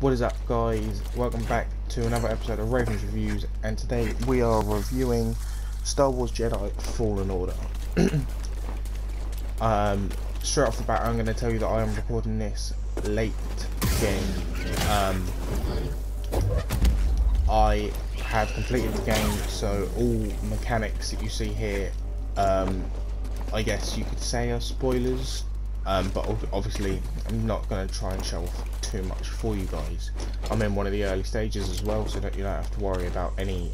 What is up, guys? Welcome back to another episode of Raven's Reviews, and today we are reviewing Star Wars Jedi: Fallen Order. Straight off the bat, I'm going to tell you that I am recording this late game. I have completed the game, so all mechanics that you see here, I guess you could say are spoilers. But obviously I'm not going to try and show off too much for you guys. I'm in one of the early stages as well, so you don't have to worry about any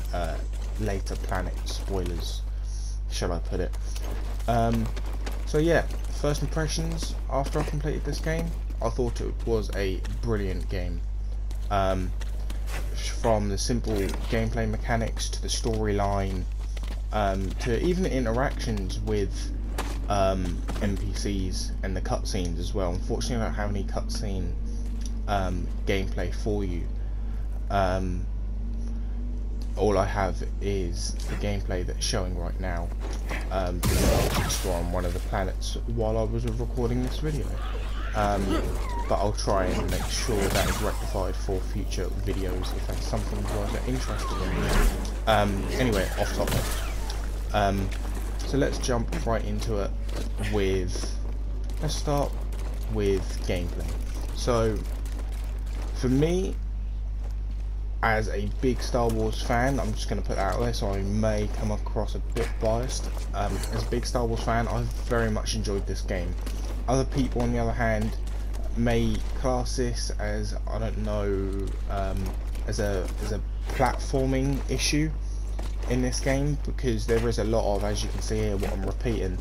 later planet spoilers, shall I put it. So yeah, first impressions after I completed this game, I thought it was a brilliant game. From the simple gameplay mechanics to the storyline, to even the interactions with NPCs and the cutscenes as well. Unfortunately, I don't have any cutscene gameplay for you. All I have is the gameplay that's showing right now, because I was on one of the planets while I was recording this video. But I'll try and make sure that is rectified for future videos if that's something you guys are interested in. Anyway, off topic. So let's jump right into it let's start with gameplay. So for me, as a big Star Wars fan, I'm just going to put that out there, so I may come across a bit biased. As a big Star Wars fan, I've very much enjoyed this game. Other people, on the other hand, may class this as, I don't know, as a platforming issue in this game, because there is a lot of, as you can see here, what I'm repeating,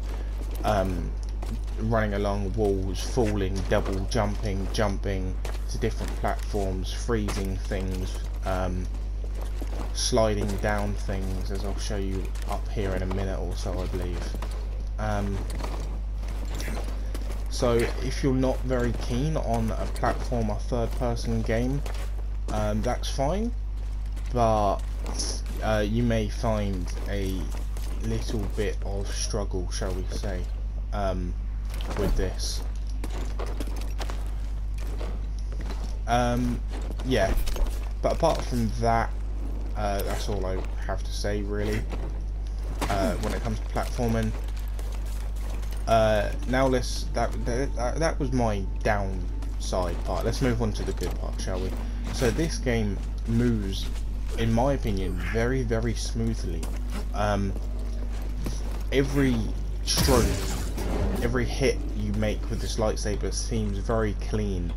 running along walls, falling, double jumping, jumping to different platforms, freezing things, sliding down things, as I'll show you up here in a minute or so, I believe. So if you're not very keen on a platformer third person game, that's fine, but you may find a little bit of struggle, shall we say, with this. Yeah, but apart from that, that's all I have to say really when it comes to platforming. Now that was my downside part. Let's move on to the good part, shall we? So this game moves, in my opinion, very, very smoothly. Every stroke, every hit you make with this lightsaber seems very clean.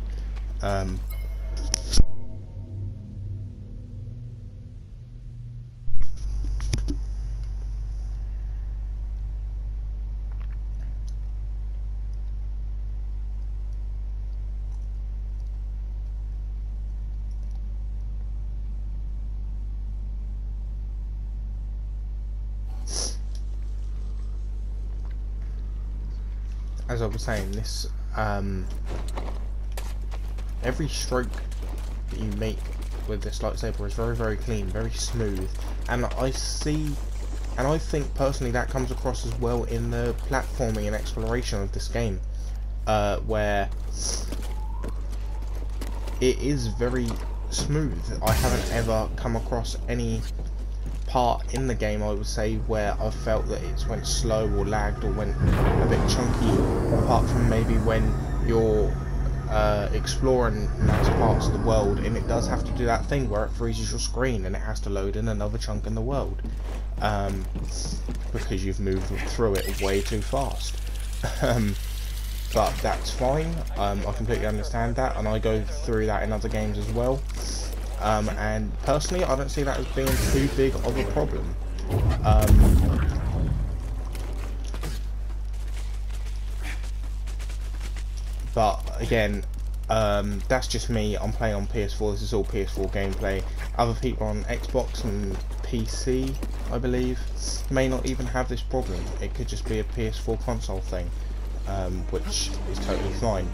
As I was saying, this every stroke that you make with this lightsaber is very, very clean, very smooth, and I think personally that comes across as well in the platforming and exploration of this game, where it is very smooth. I haven't ever come across any part in the game, I would say, where I felt that it went slow or lagged or went a bit chunky, apart from maybe when you're exploring nice parts of the world, and it does have to do that thing where it freezes your screen and it has to load in another chunk in the world, because you've moved through it way too fast. But that's fine. I completely understand that, and I go through that in other games as well. And personally, I don't see that as being too big of a problem. But again, that's just me. I'm playing on PS4. This is all PS4 gameplay. Other people on Xbox and PC, I believe, may not even have this problem. It could just be a PS4 console thing, which is totally fine.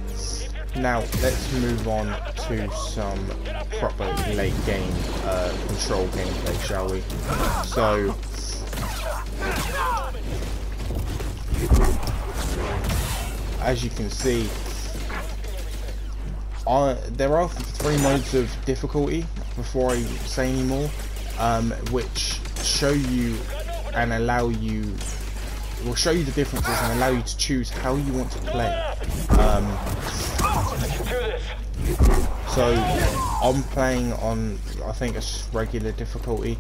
Now let's move on to some proper late game control gameplay, shall we? So as you can see, there are three modes of difficulty, before I say any more, which show you and allow you, will show you the differences and allow you to choose how you want to play. So I'm playing on, I think it's regular difficulty,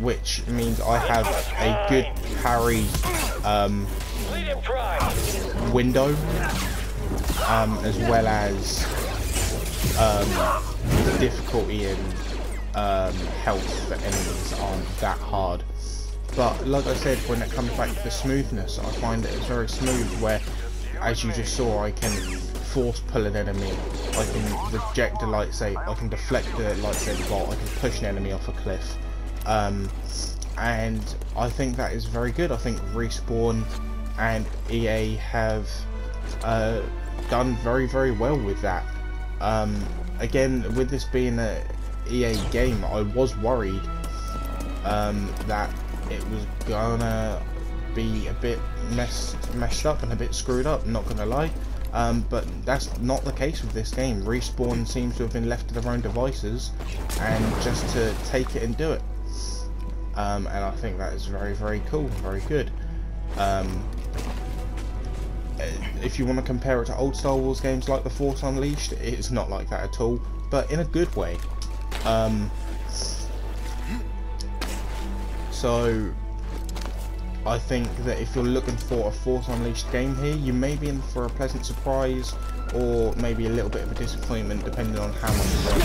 which means I have a good parry window, as well as difficulty and health. The enemies aren't that hard, but like I said, when it comes back to the smoothness, I find that it's very smooth, where, as you just saw, I can force pull an enemy, I can reject a lightsaber, I can deflect the lightsaber bolt, I can push an enemy off a cliff, and I think that is very good. I think Respawn and EA have done very, very well with that. Again, with this being a EA game, I was worried that it was gonna be a bit messed up and a bit screwed up, not gonna lie, but that's not the case with this game. Respawn seems to have been left to their own devices and just to take it and do it, and I think that is very, very cool, very good. If you want to compare it to old Star Wars games like The Force Unleashed, it's not like that at all, but in a good way. So I think that if you're looking for a Force Unleashed game here, you may be in for a pleasant surprise, or maybe a little bit of a disappointment, depending on how much of a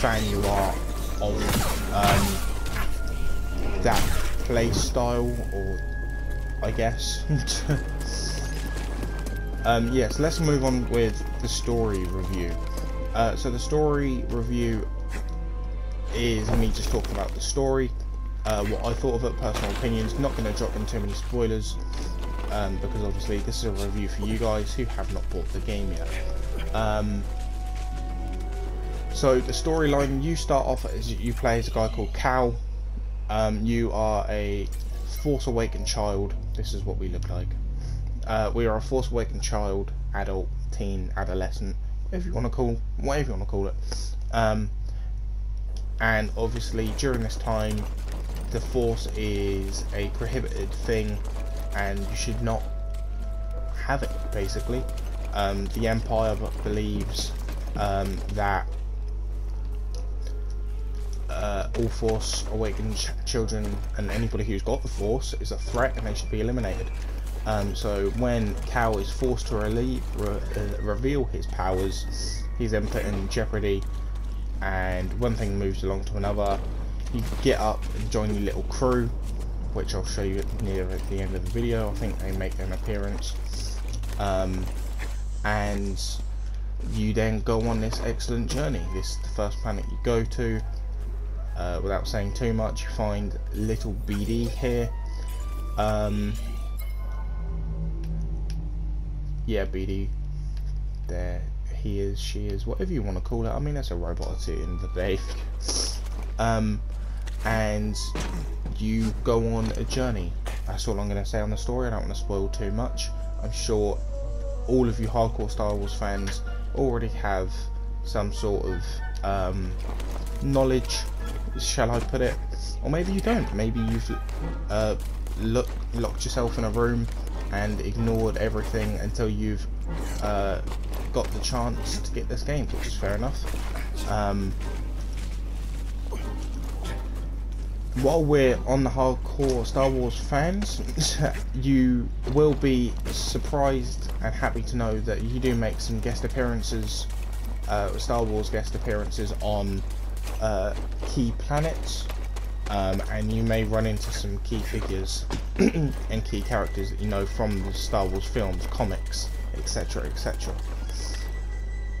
fan you are of that play style, or I guess. Yes, yeah, so let's move on with the story review. So the story review is me just talking about the story, what I thought of it, personal opinions, not going to drop in too many spoilers, because obviously this is a review for you guys who have not bought the game yet. So the storyline, you start off as, you play as a guy called Cal. You are a Force Awakened child. This is what we look like. We are a Force Awakened child, adult, teen, adolescent, whatever you want to call it. And obviously during this time, the Force is a prohibited thing and you should not have it, basically. The Empire believes that all Force Awakened children and anybody who's got the Force is a threat and they should be eliminated. So when Cal is forced to reveal his powers, he's then put in jeopardy, and one thing moves along to another. You get up and join your little crew, which I'll show you at the end of the video. I think they make an appearance, and you then go on this excellent journey. This is the first planet you go to. Without saying too much, you find little BD here. Yeah, BD, there he is, she is, whatever you want to call it. I mean, that's a robot at the end of the day. And you go on a journey. That's all I'm going to say on the story. I don't want to spoil too much. I'm sure all of you hardcore Star Wars fans already have some sort of knowledge, shall I put it, or maybe you don't. Maybe you've locked yourself in a room and ignored everything until you've got the chance to get this game, which is fair enough. While we're on the hardcore Star Wars fans, you will be surprised and happy to know that you do make some guest appearances, Star Wars guest appearances on key planets. And you may run into some key figures and key characters that you know from the Star Wars films, comics, etc, etc.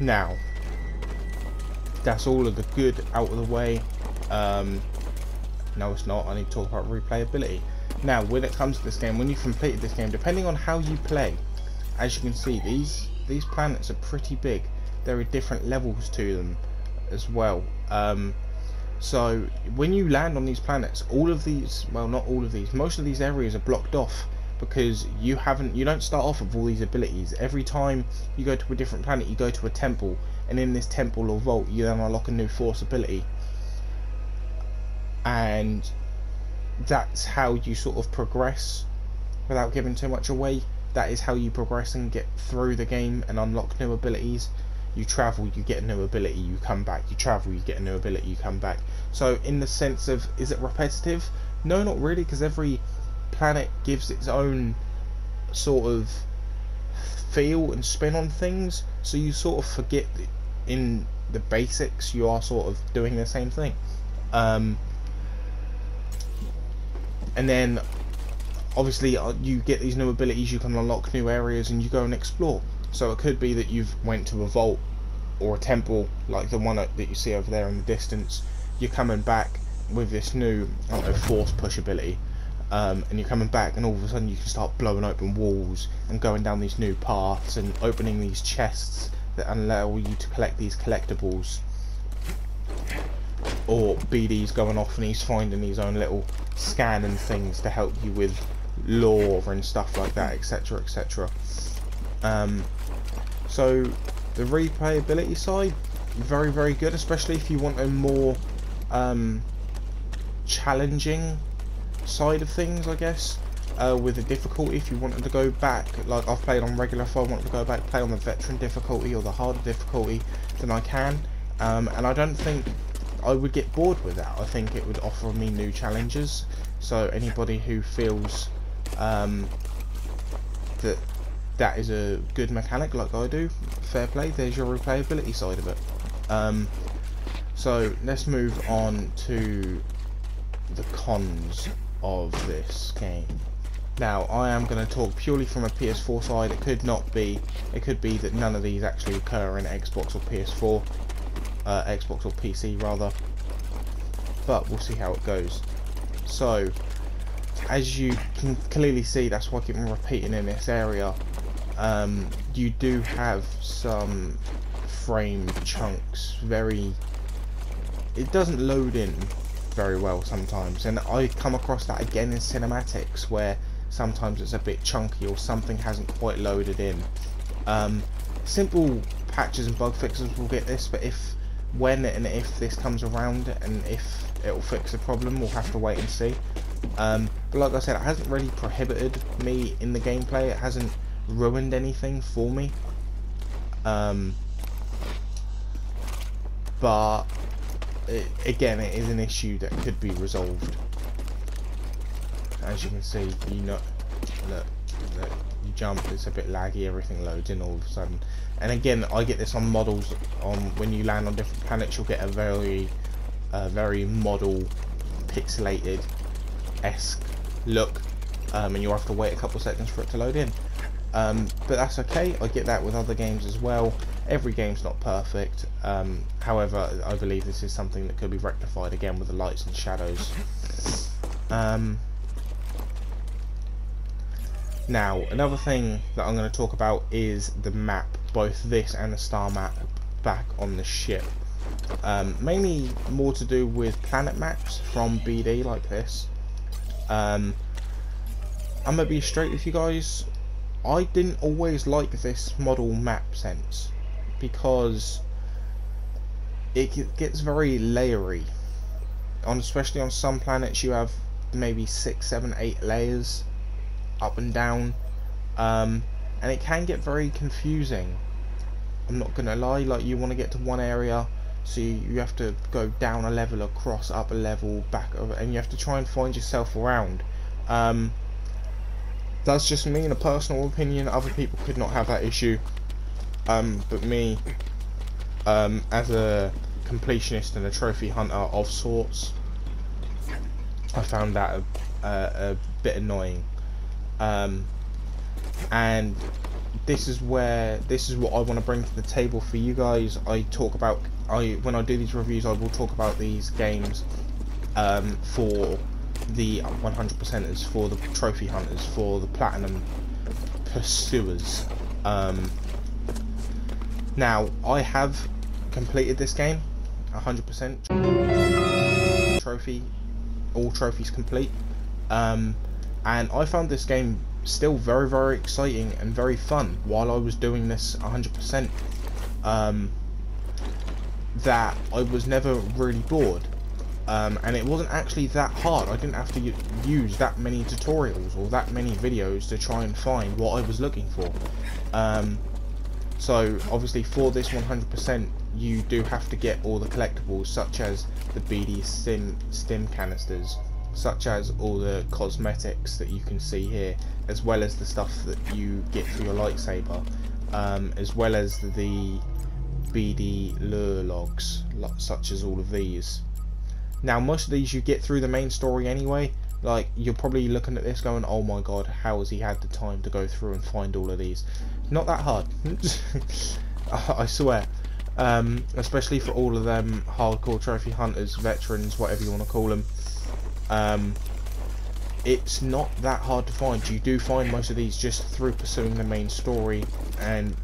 Now, that's all of the good out of the way. No, it's not. I need to talk about replayability. Now, when it comes to this game, when you've completed this game, depending on how you play, as you can see, these planets are pretty big. There are different levels to them as well. So when you land on these planets, all of these, well, not all of these, most of these areas are blocked off because you don't start off with all these abilities. Every time you go to a different planet, you go to a temple, and in this temple or vault you then unlock a new force ability, and that's how you sort of progress without giving too much away. That is how you progress and get through the game and unlock new abilities. You travel, you get a new ability, you come back, you travel, you get a new ability, you come back. So in the sense of, is it repetitive? No, not really, because every planet gives its own sort of feel and spin on things, so you sort of forget that in the basics you are sort of doing the same thing. And then obviously you get these new abilities, you can unlock new areas and you go and explore. So it could be that you've went to a vault or a temple like the one that you see over there in the distance. You're coming back with this new, I don't know, force push ability, and you're coming back and all of a sudden you can start blowing open walls and going down these new paths and opening these chests that allow you to collect these collectibles. Or BD's going off and he's finding his own little scanning things to help you with lore and stuff like that, etc, etc. So the replayability side, very, very good, especially if you want a more challenging side of things, I guess, with the difficulty. If you wanted to go back, like I've played on regular, if I wanted to go back, play on the veteran difficulty or the harder difficulty, then I can, and I don't think I would get bored with that. I think it would offer me new challenges. So anybody who feels that is a good mechanic like I do, fair play, there's your replayability side of it. So let's move on to the cons of this game. Now I am going to talk purely from a PS4 side. It could be that none of these actually occur in Xbox or PS4, Xbox or PC rather, but we'll see how it goes. So as you can clearly see, that's why I keep repeating in this area, you do have some frame chunks. It doesn't load in very well sometimes, and I come across that again in cinematics where sometimes it's a bit chunky or something hasn't quite loaded in. Simple patches and bug fixes will get this, but if this comes around and if it'll fix the problem, we'll have to wait and see. But like I said, it hasn't really prohibited me in the gameplay. It hasn't ruined anything for me. But again, it is an issue that could be resolved. As you can see, look, you jump, it's a bit laggy, everything loads in all of a sudden. And again, I get this on models. When you land on different planets, you'll get a very model pixelated esque look, and you'll have to wait a couple seconds for it to load in, but that's okay. I get that with other games as well. Every game's not perfect. However, I believe this is something that could be rectified again with the lights and shadows. Now another thing that I'm going to talk about is the map, both this and the star map back on the ship. Mainly more to do with planet maps from BD like this. I'm going to be straight with you guys, I didn't always like this model map sense because it gets very layery, especially on some planets. You have maybe 6, 7, 8 layers up and down, and it can get very confusing, I'm not going to lie. Like, you want to get to one area, so you have to go down a level, across, up a level, back over, and you have to try and find yourself around. That's just me in a personal opinion. Other people could not have that issue, but me, as a completionist and a trophy hunter of sorts, I found that a bit annoying. And this is what I want to bring to the table for you guys. When I do these reviews, I will talk about these games for the 100%ers, for the trophy hunters, for the platinum pursuers. Now I have completed this game 100%, all trophies complete, and I found this game still very, very exciting and very fun while I was doing this 100%. That I was never really bored, and it wasn't actually that hard. I didn't have to use that many tutorials or that many videos to try and find what I was looking for. So obviously for this 100% you do have to get all the collectibles, such as the BD stim canisters, such as all the cosmetics that you can see here, as well as the stuff that you get for your lightsaber, as well as the BD lure logs, such as all of these. Now most of these you get through the main story anyway. Like, you're probably looking at this going, oh my god, how has he had the time to go through and find all of these? Not that hard. I swear. Especially for all of them hardcore trophy hunters, veterans, whatever you want to call them. It's not that hard to find. You do find most of these just through pursuing the main story and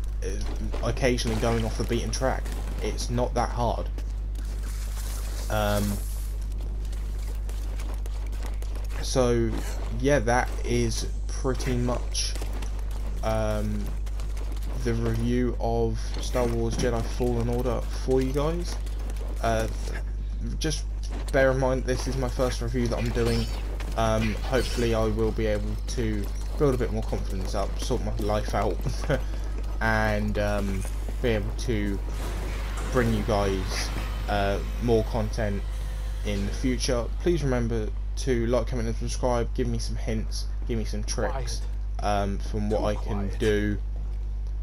occasionally going off the beaten track. It's not that hard. So yeah, that is pretty much the review of Star Wars Jedi Fallen Order for you guys. Just bear in mind this is my first review that I'm doing. Hopefully I will be able to build a bit more confidence up, sort my life out, and be able to bring you guys more content in the future. Please remember to like, comment and subscribe. Give me some hints, give me some tricks from what I can do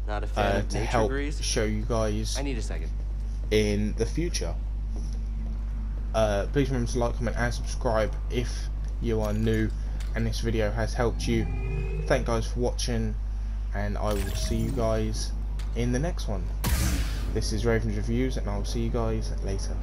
to help show you guys in the future. Please remember to like, comment and subscribe if you are new and this video has helped you. Thank guys for watching, and I will see you guys in the next one. This is Raven's Reviews, and I'll see you guys later.